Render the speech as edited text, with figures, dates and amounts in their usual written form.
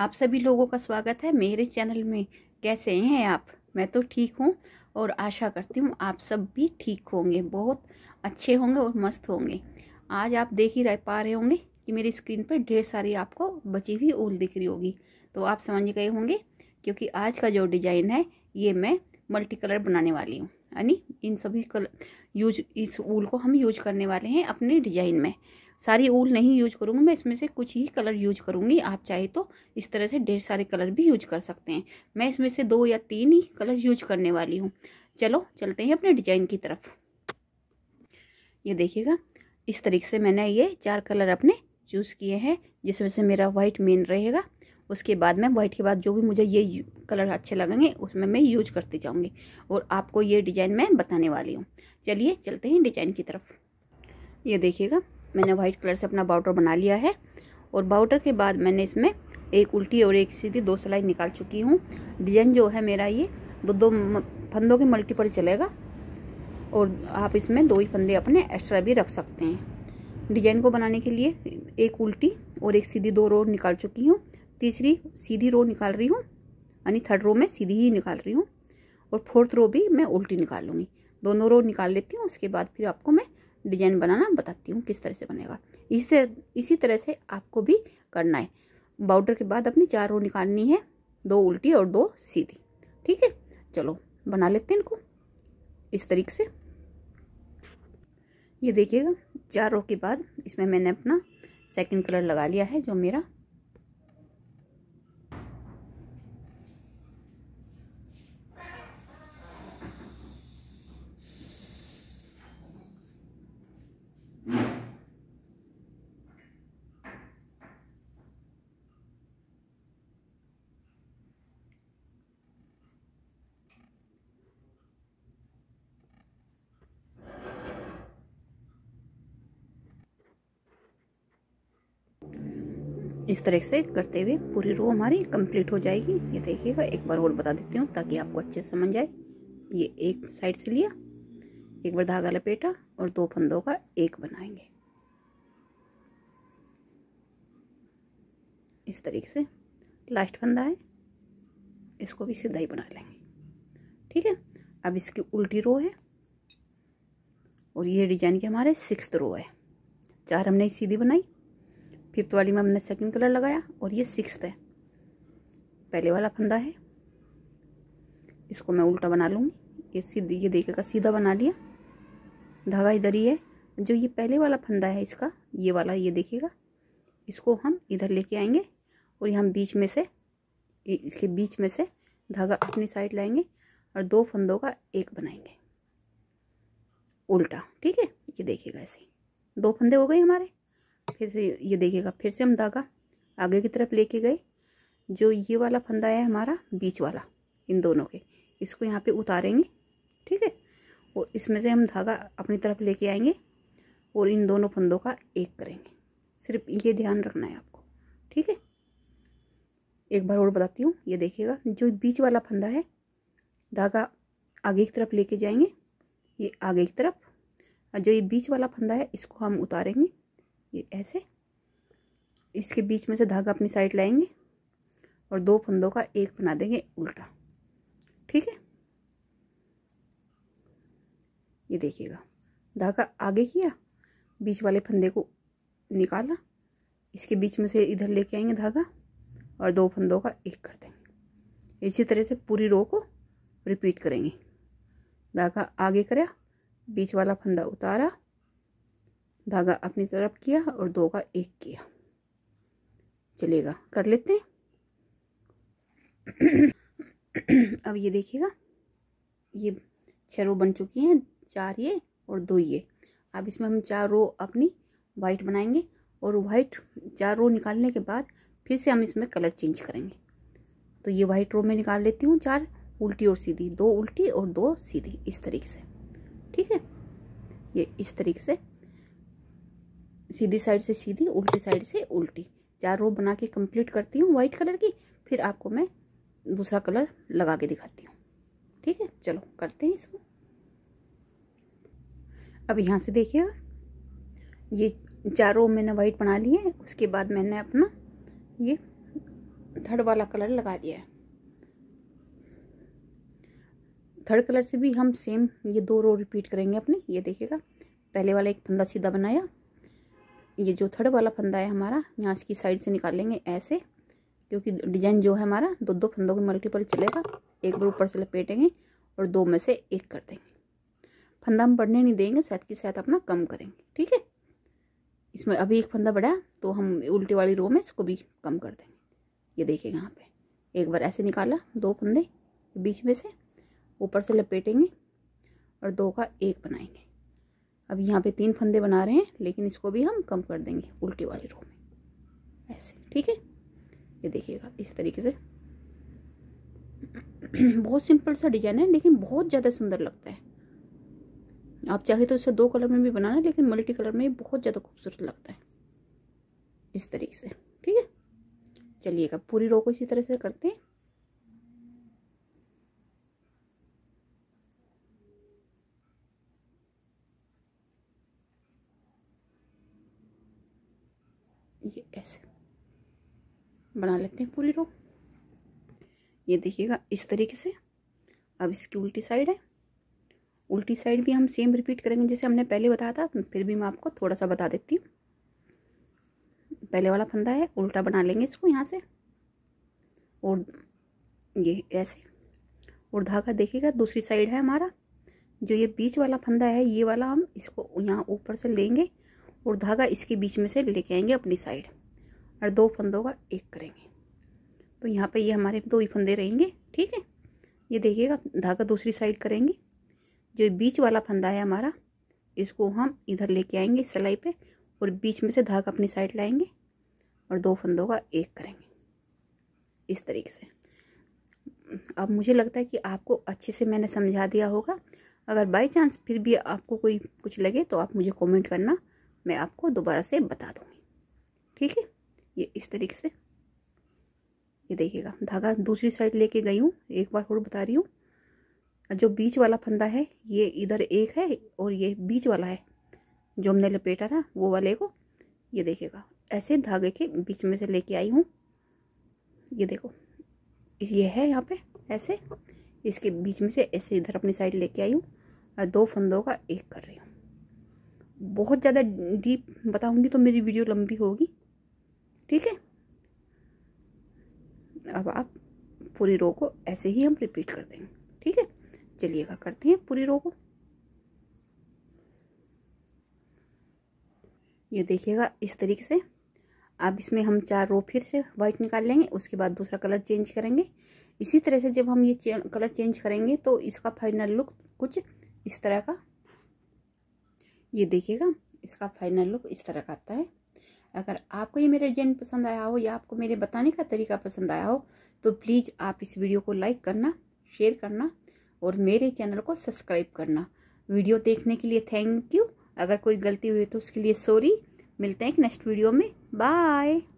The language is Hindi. आप सभी लोगों का स्वागत है मेरे चैनल में। कैसे हैं आप? मैं तो ठीक हूँ और आशा करती हूँ आप सब भी ठीक होंगे, बहुत अच्छे होंगे और मस्त होंगे। आज आप देख ही पा रहे होंगे कि मेरी स्क्रीन पर ढेर सारी आपको बची हुई ऊल दिख रही होगी, तो आप समझ गए होंगे क्योंकि आज का जो डिज़ाइन है ये मैं मल्टी कलर बनाने वाली हूँ। यानी इन सभी कलर इस ऊल को हम यूज करने वाले हैं अपने डिज़ाइन में। सारी ऊल नहीं यूज करूँगी मैं, इसमें से कुछ ही कलर यूज करूँगी। आप चाहे तो इस तरह से ढेर सारे कलर भी यूज कर सकते हैं। मैं इसमें से 2 या 3 ही कलर यूज करने वाली हूँ। चलो चलते हैं अपने डिजाइन की तरफ। ये देखिएगा, इस तरीके से मैंने ये 4 कलर अपने चूज़ किए हैं, जिसमें से मेरा वाइट मेन रहेगा। उसके बाद मैं वाइट के बाद जो भी मुझे ये कलर अच्छे लगेंगे उसमें मैं यूज करती जाऊँगी और आपको ये डिज़ाइन मैं बताने वाली हूँ। चलिए चलते हैं डिजाइन की तरफ। ये देखिएगा, मैंने वाइट कलर से अपना बाउटर बना लिया है और बाउटर के बाद मैंने इसमें एक उल्टी और एक सीधी 2 सिलाई निकाल चुकी हूँ। डिजाइन जो है मेरा ये 2 फंदों के मल्टीपल चलेगा और आप इसमें 2 ही फंदे अपने एक्स्ट्रा भी रख सकते हैं। डिजाइन को बनाने के लिए एक उल्टी और एक सीधी 2 रो निकाल चुकी हूँ। तीसरी सीधी रो निकाल रही हूँ, यानी थर्ड रो में सीधी ही निकाल रही हूँ और फोर्थ रो भी मैं उल्टी निकालूंगी। दोनों रो निकाल लेती हूँ, उसके बाद फिर आपको मैं डिजाइन बनाना बताती हूँ किस तरह से बनेगा। इसी तरह से आपको भी करना है। बाउडर के बाद अपनी 4 रो निकालनी है, 2 उल्टी और 2 सीधी। ठीक है, चलो बना लेते हैं इनको इस तरीके से। ये देखिएगा, 4 रो के बाद इसमें मैंने अपना सेकंड कलर लगा लिया है, जो मेरा इस तरह से करते हुए पूरी रो हमारी कंप्लीट हो जाएगी। ये देखिएगा, एक बार और बता देती हूँ ताकि आपको अच्छे से समझ आए। ये एक साइड से लिया, एक बार धागा लपेटा और 2 फंदों का एक बनाएंगे इस तरीके से। लास्ट फंदा है, इसको भी सीधा ही बना लेंगे। ठीक है, अब इसकी उल्टी रो है और ये डिजाइन के हमारे 6th रो है। 4 हमने सीधी बनाई, 5th वाली में हमने सेकंड कलर लगाया और ये 6th है। पहले वाला फंदा है, इसको मैं उल्टा बना लूँगी। ये सीधी, ये देखिएगा सीधा बना लिया, धागा इधर ही है। जो ये पहले वाला फंदा है इसका, ये वाला, ये देखिएगा, इसको हम इधर लेके आएंगे और हम बीच में से, इसके बीच में से धागा अपनी साइड लाएंगे और 2 फंदों का एक बनाएंगे उल्टा। ठीक है, ये देखिएगा ऐसे 2 फंदे हो गए हमारे। फिर से ये देखिएगा, फिर से हम धागा आगे की तरफ लेके गए। जो ये वाला फंदा है हमारा बीच वाला, इन दोनों के, इसको यहाँ पे उतारेंगे। ठीक है, और इसमें से हम धागा अपनी तरफ लेके आएंगे और इन दोनों फंदों का एक करेंगे। सिर्फ ये ध्यान रखना है आपको। ठीक है, एक बार और बताती हूँ। ये देखिएगा, जो बीच वाला फंदा है, धागा आगे की तरफ लेके जाएंगे, ये आगे की तरफ, और जो ये बीच वाला फंदा है इसको हम उतारेंगे, ये ऐसे। इसके बीच में से धागा अपनी साइड लाएंगे और 2 फंदों का एक बना देंगे उल्टा। ठीक है, ये देखिएगा, धागा आगे किया, बीच वाले फंदे को निकाला, इसके बीच में से इधर लेके आएंगे धागा और 2 फंदों का एक कर देंगे। इसी तरह से पूरी रो को रिपीट करेंगे। धागा आगे करा, बीच वाला फंदा उतारा, धागा अपनी तरफ किया और 2 का एक किया। चलेगा, कर लेते हैं। अब ये देखिएगा, ये 6 रो बन चुकी हैं, 4 ये और 2 ये। अब इसमें हम 4 रो अपनी वाइट बनाएंगे और वाइट 4 रो निकालने के बाद फिर से हम इसमें कलर चेंज करेंगे। तो ये वाइट रो में निकाल लेती हूँ 4 उल्टी और सीधी, 2 उल्टी और 2 सीधी, इस तरीके से। ठीक है, ये इस तरीके से सीधी साइड से सीधी, उल्टी साइड से उल्टी, 4 रो बना के कंप्लीट करती हूँ वाइट कलर की। फिर आपको मैं दूसरा कलर लगा के दिखाती हूँ। ठीक है, चलो करते हैं इसको। अब यहाँ से देखिएगा, ये 4 रो मैंने वाइट बना लिए। उसके बाद मैंने अपना ये धड़ वाला कलर लगा दिया है। थर्ड कलर से भी हम सेम ये दो रो रिपीट करेंगे अपने। ये देखिएगा, पहले वाला एक फंदा सीधा बनाया, ये जो थर्ड वाला फंदा है हमारा यहाँ इसकी साइड से निकाल लेंगे ऐसे, क्योंकि डिजाइन जो है हमारा दो दो फंदों के मल्टीपल चलेगा। एक बार ऊपर से लपेटेंगे और दो में से एक कर देंगे। फंदा हम बढ़ने नहीं देंगे, साथ की साथ अपना कम करेंगे, ठीक है। इसमें अभी एक फंदा बढ़ा तो हम उल्टी वाली रो में इसको भी कम कर देंगे। ये देखिएगा यहाँ पे एक बार ऐसे निकाला दो फंदे बीच में से, ऊपर से लपेटेंगे और दो का एक बनाएंगे। अब यहाँ पे तीन फंदे बना रहे हैं, लेकिन इसको भी हम कम कर देंगे उल्टी वाली रो में ऐसे, ठीक है। ये देखिएगा इस तरीके से बहुत सिंपल सा डिजाइन है, लेकिन बहुत ज़्यादा सुंदर लगता है। आप चाहे तो इसे दो कलर में भी बनाना, लेकिन मल्टी कलर में बहुत ज़्यादा खूबसूरत लगता है इस तरीके से, ठीक है। चलिएगा पूरी रो को इसी तरह से करते हैं। ये ऐसे बना लेते हैं पूरी रो। ये देखिएगा इस तरीके से। अब इसकी उल्टी साइड है, उल्टी साइड भी हम सेम रिपीट करेंगे जैसे हमने पहले बताया था, फिर भी मैं आपको थोड़ा सा बता देती हूँ। पहले वाला फंदा है, उल्टा बना लेंगे इसको यहाँ से और ये ऐसे, और धागा देखिएगा दूसरी साइड है हमारा। जो ये बीच वाला फंदा है, ये वाला हम इसको यहाँ ऊपर से लेंगे और धागा इसके बीच में से लेके आएंगे अपनी साइड और दो फंदों का एक करेंगे। तो यहाँ पे ये हमारे दो ही फंदे रहेंगे, ठीक है। ये देखिएगा धागा दूसरी साइड करेंगे, जो बीच वाला फंदा है हमारा इसको हम इधर लेके आएंगे सिलाई पे और बीच में से धागा अपनी साइड लाएंगे और दो फंदों का एक करेंगे इस तरीके से। अब मुझे लगता है कि आपको अच्छे से मैंने समझा दिया होगा। अगर बाई चांस फिर भी आपको कोई कुछ लगे तो आप मुझे कॉमेंट करना, मैं आपको दोबारा से बता दूंगी, ठीक है। ये इस तरीके से, ये देखिएगा धागा दूसरी साइड लेके गई हूँ, एक बार और बता रही हूँ। जो बीच वाला फंदा है ये इधर एक है और ये बीच वाला है जो हमने लपेटा था वो वाले को, ये देखिएगा ऐसे धागे के बीच में से लेके आई हूँ। ये देखो ये है यहाँ पे ऐसे, इसके बीच में से ऐसे इधर अपनी साइड लेके आई हूँ और दो फंदों का एक कर रही हूँ। बहुत ज़्यादा डीप बताऊंगी तो मेरी वीडियो लंबी होगी, ठीक है। अब आप पूरी रो को ऐसे ही हम रिपीट कर देंगे, ठीक है। चलिएगा करते हैं पूरी रो को। ये देखिएगा इस तरीके से। अब इसमें हम चार रो फिर से वाइट निकाल लेंगे, उसके बाद दूसरा कलर चेंज करेंगे। इसी तरह से जब हम ये कलर चेंज करेंगे तो इसका फाइनल लुक कुछ इस तरह का, ये देखिएगा इसका फाइनल लुक इस तरह का आता है। अगर आपको ये मेरा डिजाइन पसंद आया हो या आपको मेरे बताने का तरीका पसंद आया हो तो प्लीज़ आप इस वीडियो को लाइक करना, शेयर करना और मेरे चैनल को सब्सक्राइब करना। वीडियो देखने के लिए थैंक यू। अगर कोई गलती हुई तो उसके लिए सॉरी। मिलते हैं एक नेक्स्ट वीडियो में। बाय।